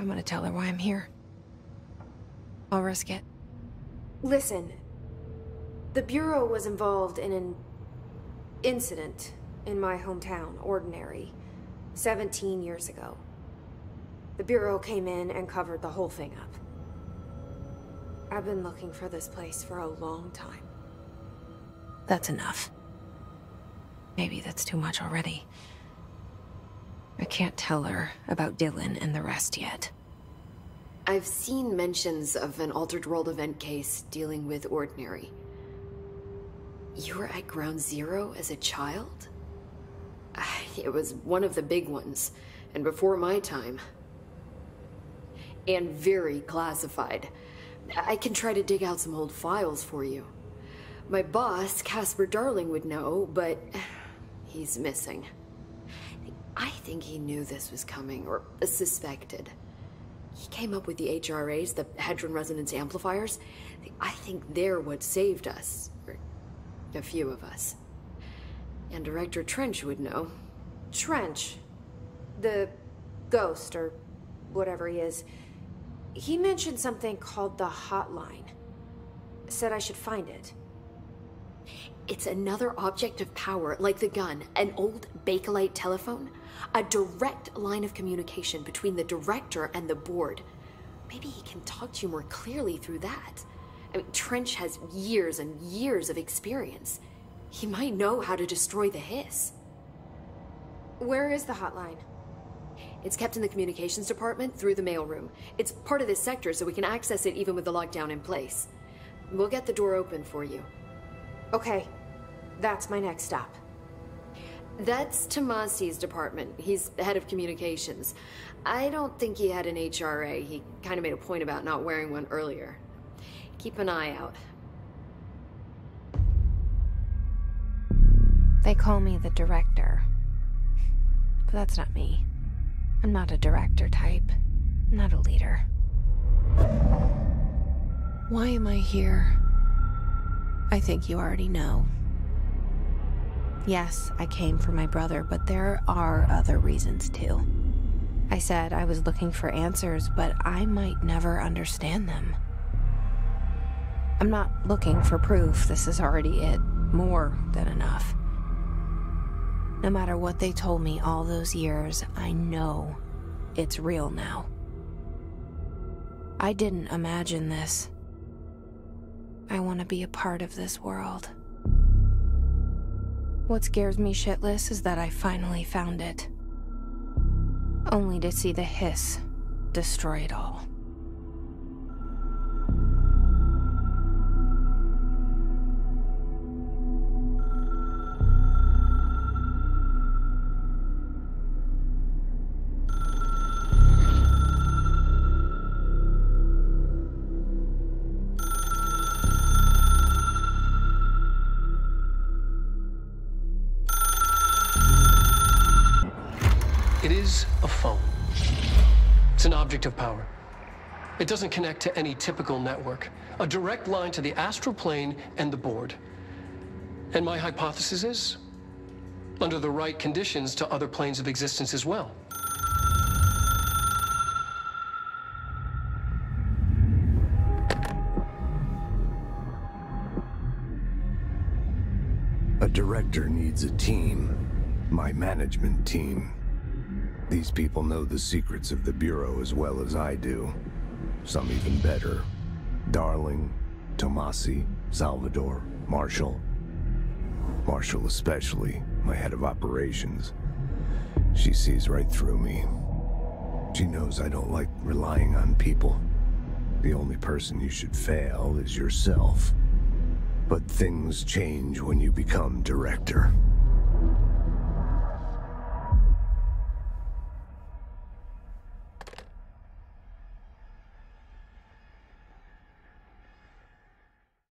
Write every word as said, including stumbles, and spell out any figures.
I'm gonna tell her why I'm here. I'll risk it. Listen. The Bureau was involved in an incident in my hometown, Ordinary, seventeen years ago. The Bureau came in and covered the whole thing up. I've been looking for this place for a long time. That's enough. Maybe that's too much already. I can't tell her about Dylan and the rest yet. I've seen mentions of an Altered World event case dealing with Ordinary. You were at Ground Zero as a child? It was one of the big ones, and before my time. And very classified. I can try to dig out some old files for you. My boss, Casper Darling, would know, but he's missing. I think he knew this was coming, or suspected. He came up with the H R As, the Hadron Resonance Amplifiers. I think they're what saved us. Or a few of us. And Director Trench would know. Trench? The ghost, or whatever he is. He mentioned something called the Hotline. Said I should find it. It's another object of power, like the gun, an old Bakelite telephone. A direct line of communication between the Director and the Board. Maybe he can talk to you more clearly through that. I mean, Trench has years and years of experience. He might know how to destroy the Hiss. Where is the Hotline? It's kept in the communications department through the mailroom. It's part of this sector, so we can access it even with the lockdown in place. We'll get the door open for you. Okay. That's my next stop. That's Tomasi's department. He's the head of communications. I don't think he had an H R A. He kind of made a point about not wearing one earlier. Keep an eye out. They call me the Director. But that's not me. I'm not a director type. I'm not a leader. Why am I here? I think you already know. Yes, I came for my brother, but there are other reasons too. I said I was looking for answers, but I might never understand them. I'm not looking for proof. This is already it. More than enough. No matter what they told me all those years, I know it's real now. I didn't imagine this. I want to be a part of this world. What scares me shitless is that I finally found it. Only to see the Hiss destroy it all. It is a phone. It's an object of power. It doesn't connect to any typical network. A direct line to the astral plane and the Board. And my hypothesis is, under the right conditions, to other planes of existence as well. A director needs a team. My management team. These people know the secrets of the Bureau as well as I do. Some even better. Darling, Tomasi, Salvador, Marshall. Marshall especially, my head of operations. She sees right through me. She knows I don't like relying on people. The only person you should fail is yourself. But things change when you become Director.